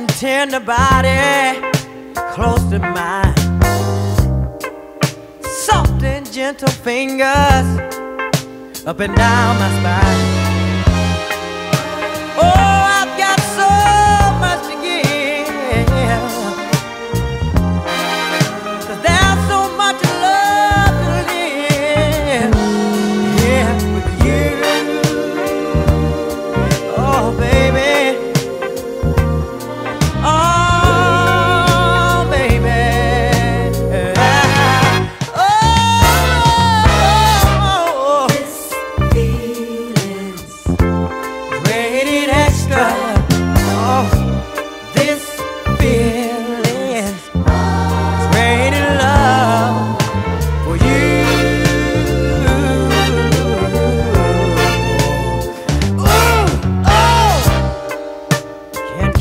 and tender body close to mine. Soft and gentle fingers up and down my spine. Oh, I've got so much to give, 'cause there's so much love to live, yeah, with you. Oh, baby.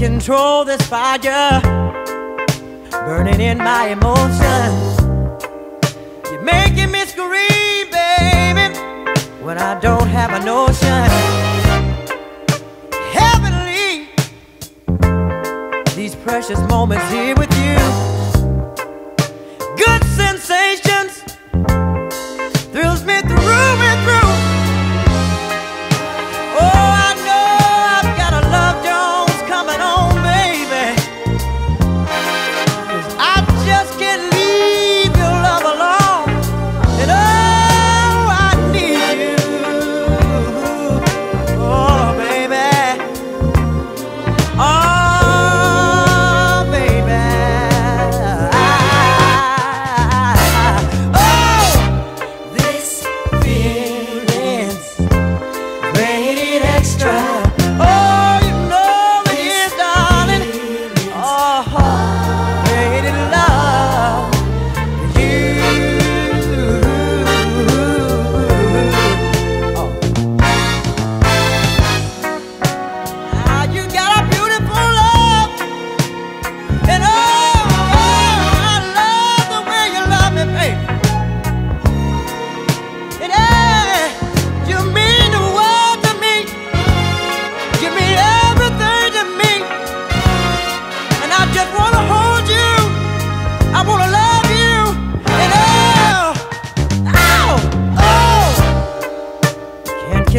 Control this fire burning in my emotions. You're making me scream, baby, when I don't have a notion. Heavenly, these precious moments here with you. Good sensations thrills me through and through. Oh, I know I've got a love journey coming on, baby, 'cause I just can't leave your love alone. And oh, I need you. Oh, baby. Oh, baby. Oh, this feeling's rated extra.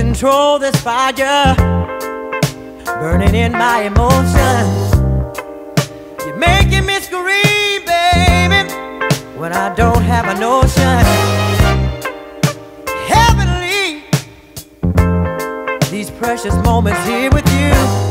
Control this fire burning in my emotions. You're making me scream, baby, when I don't have a notion. Heavenly, these precious moments here with you.